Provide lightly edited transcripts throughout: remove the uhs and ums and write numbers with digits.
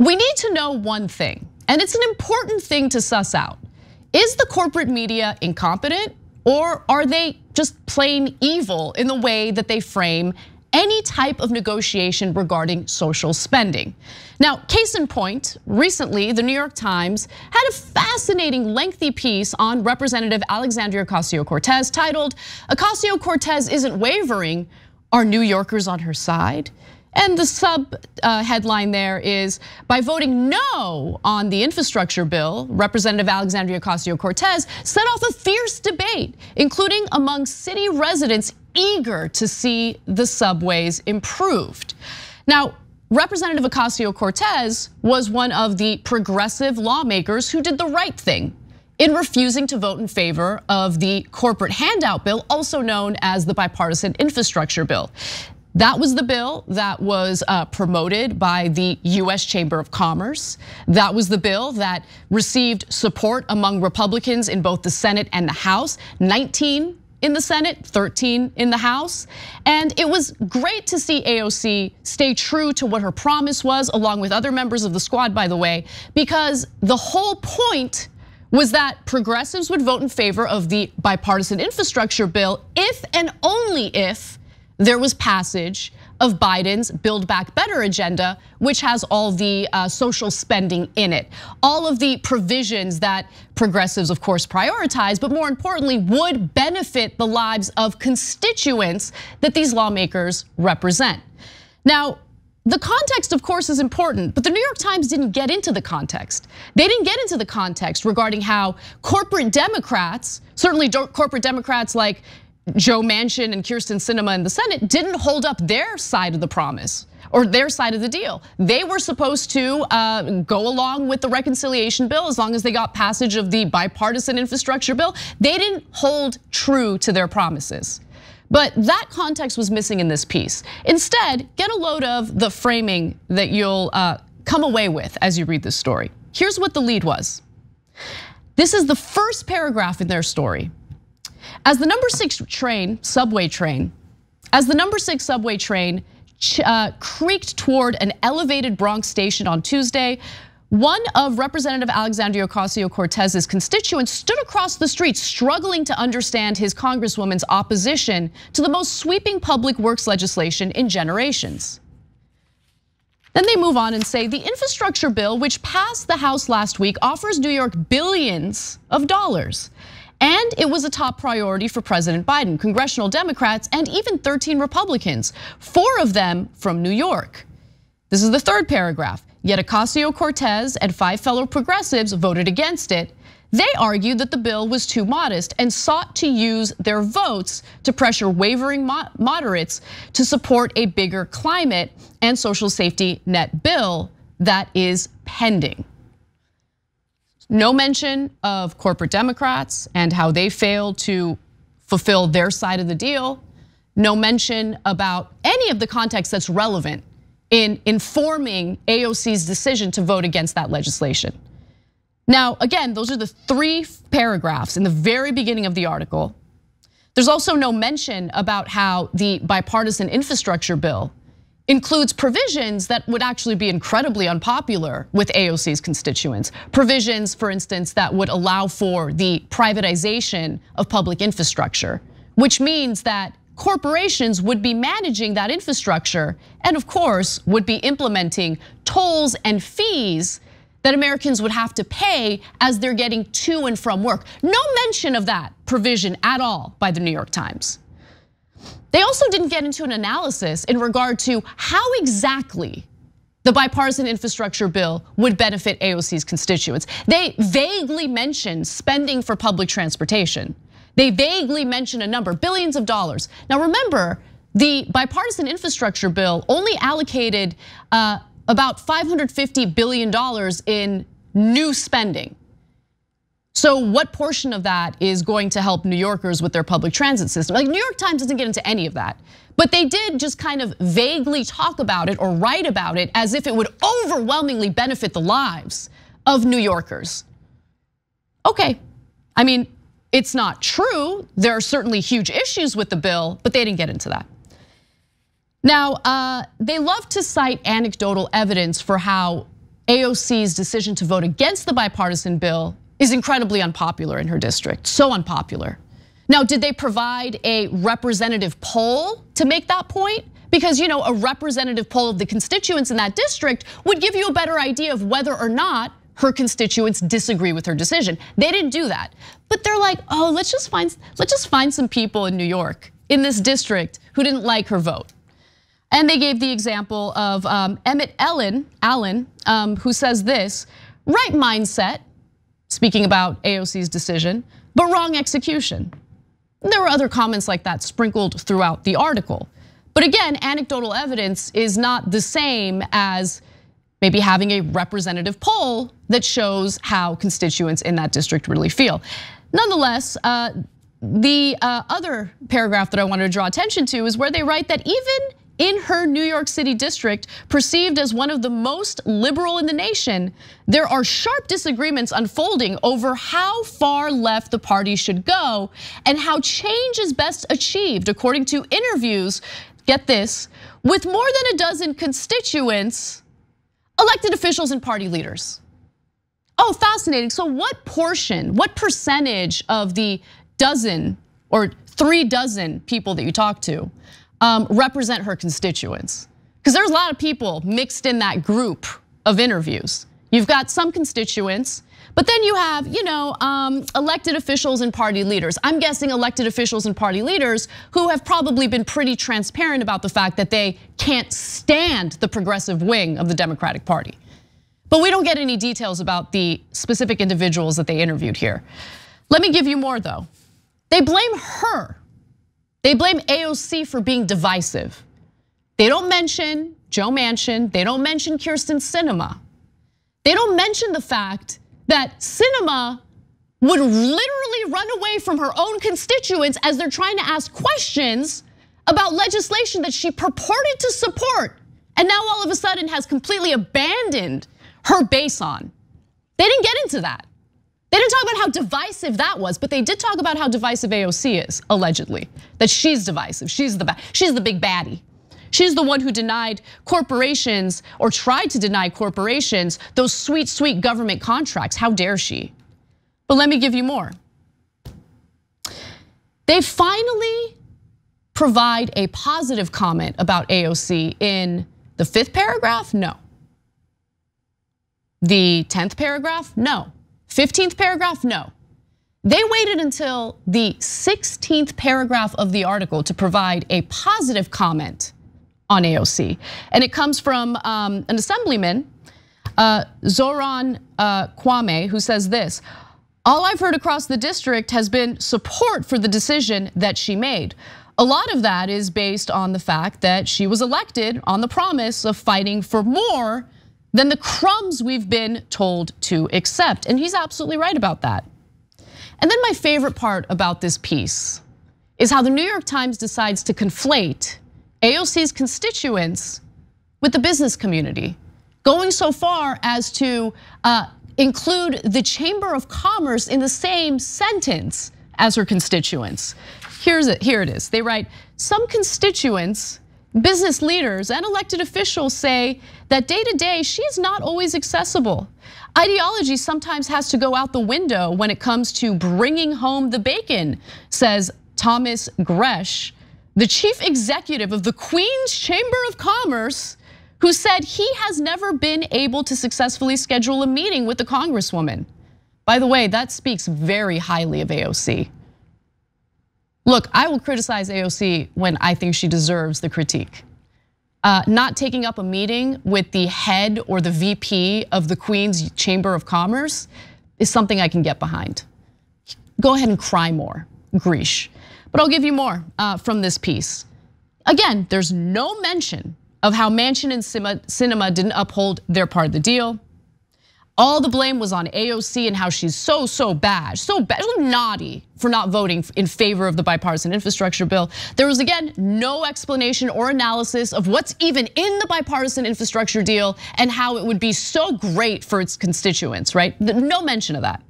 We need to know one thing, and it's an important thing to suss out. Is the corporate media incompetent, or are they just plain evil in the way that they frame any type of negotiation regarding social spending? Now, case in point, recently the New York Times had a fascinating lengthy piece on Representative Alexandria Ocasio-Cortez titled, "Ocasio-Cortez Isn't Wavering, Are New Yorkers on Her Side?" And the sub headline there is, by voting no on the infrastructure bill, Representative Alexandria Ocasio-Cortez set off a fierce debate, including among city residents eager to see the subways improved. Now, Representative Ocasio-Cortez was one of the progressive lawmakers who did the right thing in refusing to vote in favor of the corporate handout bill, also known as the bipartisan infrastructure bill. That was the bill that was promoted by the US Chamber of Commerce. That was the bill that received support among Republicans in both the Senate and the House, 19 in the Senate, 13 in the House. And it was great to see AOC stay true to what her promise was, along with other members of the squad, by the way, because the whole point was that progressives would vote in favor of the bipartisan infrastructure bill if and only if there was passage of Biden's Build Back Better agenda, which has all the social spending in it. All of the provisions that progressives, of course, prioritize, but more importantly, would benefit the lives of constituents that these lawmakers represent. Now, the context, of course, is important, but the New York Times didn't get into the context. They didn't get into the context regarding how corporate Democrats, certainly corporate Democrats like Joe Manchin and Kyrsten Sinema in the Senate, didn't hold up their side of the promise or their side of the deal. They were supposed to go along with the reconciliation bill as long as they got passage of the bipartisan infrastructure bill. They didn't hold true to their promises. But that context was missing in this piece. Instead, get a load of the framing that you'll come away with as you read this story. Here's what the lead was. This is the first paragraph in their story. As the number six subway train creaked toward an elevated Bronx station on Tuesday, one of Representative Alexandria Ocasio-Cortez's constituents stood across the street, struggling to understand his congresswoman's opposition to the most sweeping public works legislation in generations. Then they move on and say, the infrastructure bill, which passed the House last week, offers New York billions of dollars. And it was a top priority for President Biden, congressional Democrats, and even 13 Republicans, 4 of them from New York. This is the third paragraph. Yet Ocasio-Cortez and 5 fellow progressives voted against it. They argued that the bill was too modest and sought to use their votes to pressure wavering moderates to support a bigger climate and social safety net bill that is pending. No mention of corporate Democrats and how they failed to fulfill their side of the deal. No mention about any of the context that's relevant in informing AOC's decision to vote against that legislation. Now, again, those are the 3 paragraphs in the very beginning of the article. There's also no mention about how the bipartisan infrastructure bill includes provisions that would actually be incredibly unpopular with AOC's constituents. Provisions, for instance, that would allow for the privatization of public infrastructure, which means that corporations would be managing that infrastructure and, of course, would be implementing tolls and fees that Americans would have to pay as they're getting to and from work. No mention of that provision at all by the New York Times. They also didn't get into an analysis in regard to how exactly the bipartisan infrastructure bill would benefit AOC's constituents. They vaguely mentioned spending for public transportation. They vaguely mentioned a number, billions of dollars. Now remember, the bipartisan infrastructure bill only allocated about $550 billion in new spending. So what portion of that is going to help New Yorkers with their public transit system? Like, New York Times doesn't get into any of that, but they did just kind of vaguely talk about it or write about it as if it would overwhelmingly benefit the lives of New Yorkers. Okay, I mean, it's not true. There are certainly huge issues with the bill, but they didn't get into that. Now, they love to cite anecdotal evidence for how AOC's decision to vote against the bipartisan bill is incredibly unpopular in her district, so unpopular. Now, did they provide a representative poll to make that point? Because a representative poll of the constituents in that district would give you a better idea of whether or not her constituents disagree with her decision. They didn't do that, but they're like, oh, let's just find some people in New York in this district who didn't like her vote. And they gave the example of Emmett Allen, who says this: right mindset, speaking about AOC's decision, but wrong execution. And there were other comments like that sprinkled throughout the article. But again, anecdotal evidence is not the same as maybe having a representative poll that shows how constituents in that district really feel. Nonetheless, the other paragraph that I wanted to draw attention to is where they write that even in her New York City district, perceived as one of the most liberal in the nation, there are sharp disagreements unfolding over how far left the party should go and how change is best achieved, according to interviews, get this, with more than a dozen constituents, elected officials, and party leaders. Oh, fascinating. So what portion, what percentage of the dozen or three dozen people that you talk to represent her constituents? Because there's a lot of people mixed in that group of interviews. You've got some constituents, but then you have, elected officials and party leaders. I'm guessing elected officials and party leaders who have probably been pretty transparent about the fact that they can't stand the progressive wing of the Democratic Party. But we don't get any details about the specific individuals that they interviewed here. Let me give you more though. They blame her. They blame AOC for being divisive. They don't mention Joe Manchin. They don't mention Kyrsten Sinema. They don't mention the fact that Sinema would literally run away from her own constituents as they're trying to ask questions about legislation that she purported to support, and now all of a sudden has completely abandoned her base on. They didn't get into that. They didn't talk about how divisive that was, but they did talk about how divisive AOC is, allegedly. That she's divisive, she's the big baddie. She's the one who denied corporations, or tried to deny corporations, those sweet, sweet government contracts. How dare she? But let me give you more. They finally provide a positive comment about AOC in the 5th paragraph? No. The 10th paragraph? No. 15th paragraph? No. They waited until the 16th paragraph of the article to provide a positive comment on AOC. And it comes from an assemblyman, Zoran Kwame, who says this: all I've heard across the district has been support for the decision that she made. A lot of that is based on the fact that she was elected on the promise of fighting for more than the crumbs we've been told to accept. And he's absolutely right about that. And then my favorite part about this piece is how the New York Times decides to conflate AOC's constituents with the business community, going so far as to include the Chamber of Commerce in the same sentence as her constituents. Here it is, they write, some constituents, business leaders and elected officials say that day to day, she is not always accessible. Ideology sometimes has to go out the window when it comes to bringing home the bacon, says Thomas Gresh, the chief executive of the Queen's Chamber of Commerce, who said he has never been able to successfully schedule a meeting with the Congresswoman. By the way, that speaks very highly of AOC. Look, I will criticize AOC when I think she deserves the critique. Not taking up a meeting with the head or the VP of the Queen's Chamber of Commerce is something I can get behind. Go ahead and cry more, Gresh. But I'll give you more from this piece. Again, there's no mention of how Manchin and Sinema didn't uphold their part of the deal. All the blame was on AOC and how she's so bad, naughty for not voting in favor of the bipartisan infrastructure bill. There was, again, no explanation or analysis of what's even in the bipartisan infrastructure deal and how it would be so great for its constituents, right? No mention of that.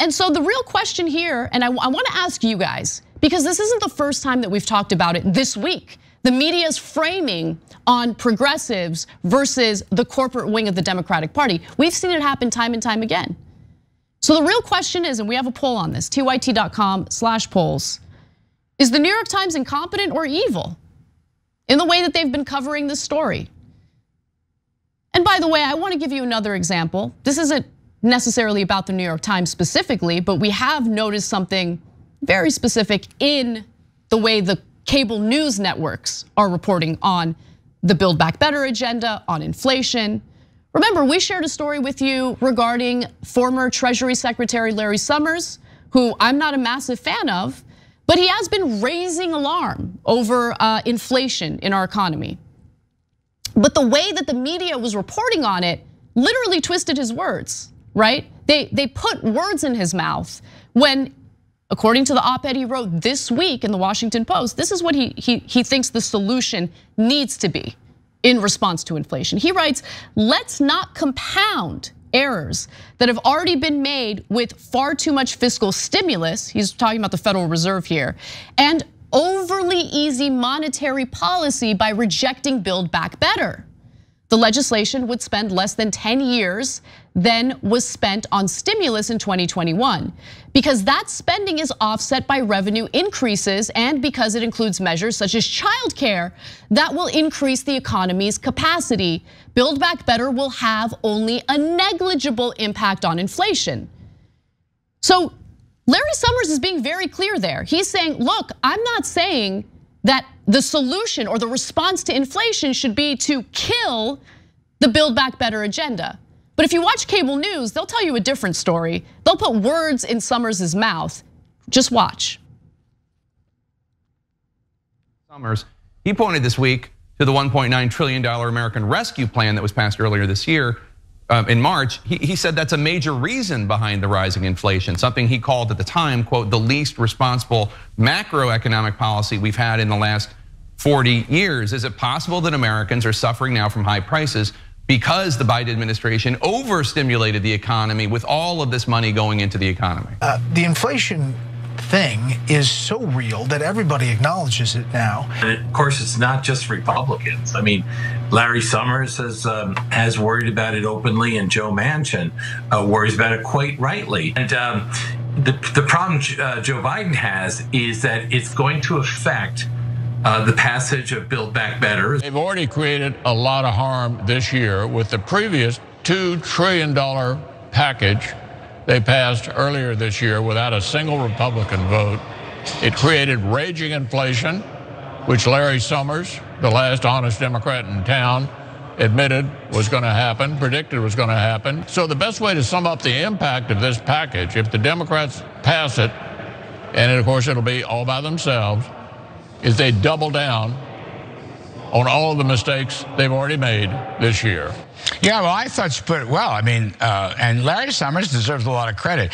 And so the real question here, and I wanna ask you guys, because this isn't the first time that we've talked about it this week. the media's framing on progressives versus the corporate wing of the Democratic Party. We've seen it happen time and time again. So the real question is, and we have a poll on this, tyt.com/polls. Is the New York Times incompetent or evil in the way that they've been covering this story? And by the way, I want to give you another example. This isn't necessarily about the New York Times specifically, but we have noticed something very specific in the way the cable news networks are reporting on the Build Back Better agenda, on inflation. Remember, we shared a story with you regarding former Treasury Secretary Larry Summers, who I'm not a massive fan of, but he has been raising alarm over inflation in our economy. But the way that the media was reporting on it literally twisted his words, right? They put words in his mouth when, according to the op-ed he wrote this week in the Washington Post, this is what he thinks the solution needs to be in response to inflation. He writes, "Let's not compound errors that have already been made with far too much fiscal stimulus," he's talking about the Federal Reserve here, "and overly easy monetary policy by rejecting Build Back Better. The legislation would spend less than 10 years than was spent on stimulus in 2021, because that spending is offset by revenue increases and because it includes measures such as childcare that will increase the economy's capacity. Build Back Better will have only a negligible impact on inflation." So Larry Summers is being very clear there. He's saying, look, I'm not saying that the solution or the response to inflation should be to kill the Build Back Better agenda. But if you watch cable news, they'll tell you a different story. They'll put words in Summers' mouth. Just watch. Summers, he pointed this week to the $1.9 trillion American Rescue Plan that was passed earlier this year in March. He said that's a major reason behind the rising inflation, something he called at the time, quote, the least responsible macroeconomic policy we've had in the last 40 years. Is it possible that Americans are suffering now from high prices because the Biden administration overstimulated the economy with all of this money going into the economy? The inflation thing is so real that everybody acknowledges it now. And of course, it's not just Republicans. I mean, Larry Summers has worried about it openly, and Joe Manchin worries about it quite rightly. And the problem Joe Biden has is that it's going to affect the passage of Build Back Better. They've already created a lot of harm this year with the previous $2 trillion package they passed earlier this year without a single Republican vote. It created raging inflation, which Larry Summers, the last honest Democrat in town, admitted was going to happen, predicted was going to happen. So the best way to sum up the impact of this package, if the Democrats pass it, and of course it'll be all by themselves, is they double down on all of the mistakes they've already made this year. Yeah, well, I thought you put it well. I mean, and Larry Summers deserves a lot of credit.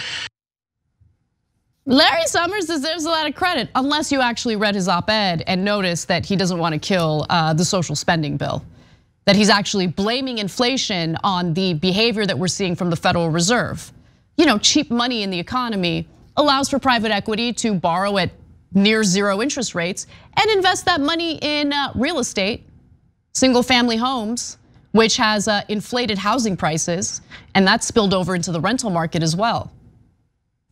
Larry Summers deserves a lot of credit, unless you actually read his op-ed and noticed that he doesn't want to kill the social spending bill. That he's actually blaming inflation on the behavior that we're seeing from the Federal Reserve. You know, cheap money in the economy allows for private equity to borrow at near zero interest rates and invest that money in real estate, single family homes, which has inflated housing prices, and that spilled over into the rental market as well.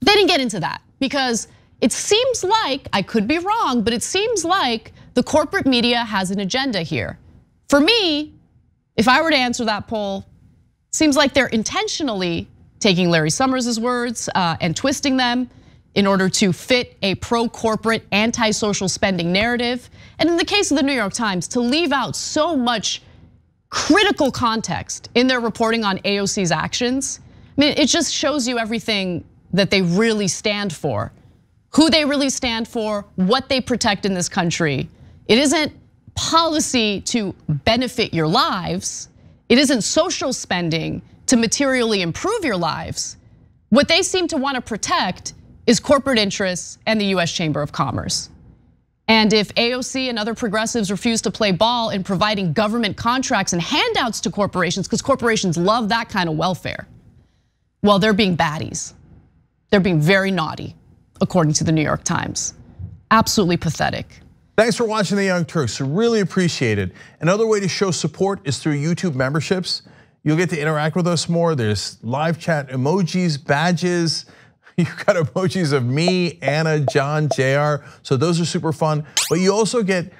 They didn't get into that because it seems like, I could be wrong, but it seems like the corporate media has an agenda here. For me, if I were to answer that poll, it seems like they're intentionally taking Larry Summers' words and twisting them in order to fit a pro-corporate, anti-social spending narrative. And in the case of the New York Times, to leave out so much critical context in their reporting on AOC's actions, I mean, it just shows you everything that they really stand for, who they really stand for, what they protect in this country. It isn't policy to benefit your lives. It isn't social spending to materially improve your lives. What they seem to want to protect is corporate interests and the US Chamber of Commerce. And if AOC and other progressives refuse to play ball in providing government contracts and handouts to corporations, because corporations love that kind of welfare, well, they're being baddies. They're being very naughty, according to the New York Times. Absolutely pathetic. Thanks for watching The Young Turks, really appreciate it. Another way to show support is through YouTube memberships. You'll get to interact with us more. There's live chat, emojis, badges. You've got emojis of me, Anna, John, JR. So those are super fun. But you also get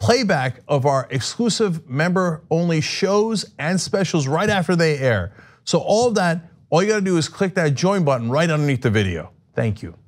playback of our exclusive member-only shows and specials right after they air. So all of that, all you gotta do is click that join button right underneath the video. Thank you.